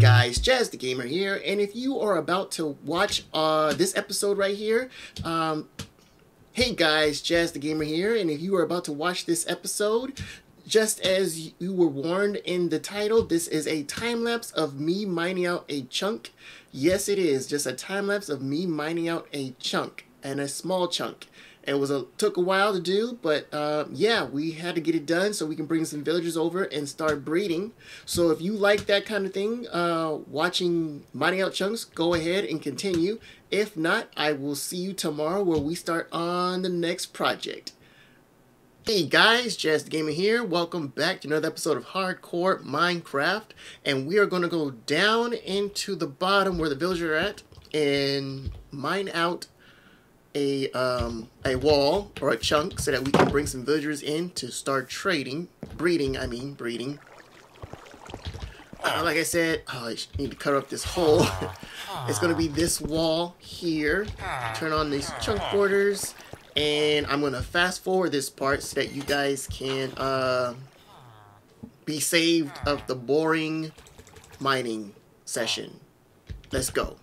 guys, Jazz the Gamer here, and if you are about to watch this episode right here, hey guys, Jazz the Gamer here, and if you are about to watch this episode, just as you were warned in the title, this is a time-lapse of me mining out a chunk. Yes, it is, just a time-lapse of me mining out a chunk, and a small chunk. It was took a while to do, but yeah, we had to get it done so we can bring some villagers over and start breeding. So if you like that kind of thing, watching mining out chunks, go ahead and continue. If not, I will see you tomorrow where we start on the next project. Hey guys, Jazz the Gamer here. Welcome back to another episode of Hardcore Minecraft. And we are going to go down into the bottom where the villagers are at and mine out a wall or a chunk so that we can bring some villagers in to start breeding. Like I said, I need to cut up this hole. It's gonna be this wall here. Turn on these chunk borders, and I'm gonna fast forward this part so that you guys can be saved of the boring mining session. Let's go.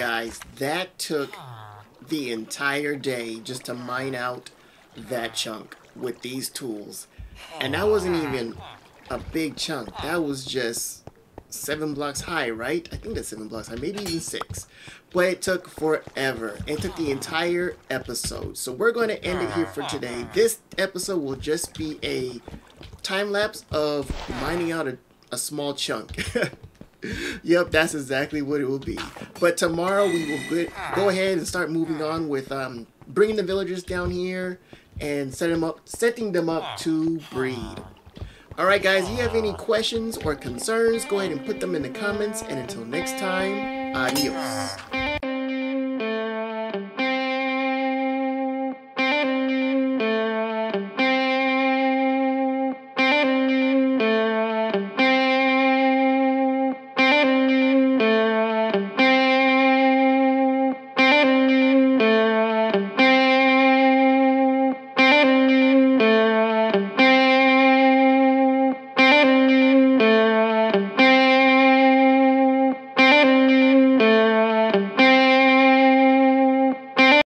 guys, that took the entire day just to mine out that chunk with these tools. And that wasn't even a big chunk. That was just 7 blocks high, right? I think that's 7 blocks high, maybe even 6. But it took forever. It took the entire episode. So we're going to end it here for today. This episode will just be a time lapse of mining out a small chunk. Yep, that's exactly what it will be. But tomorrow we will go ahead and start moving on with bringing the villagers down here and setting them up to breed. Alright guys, if you have any questions or concerns, go ahead and put them in the comments. And until next time, adios.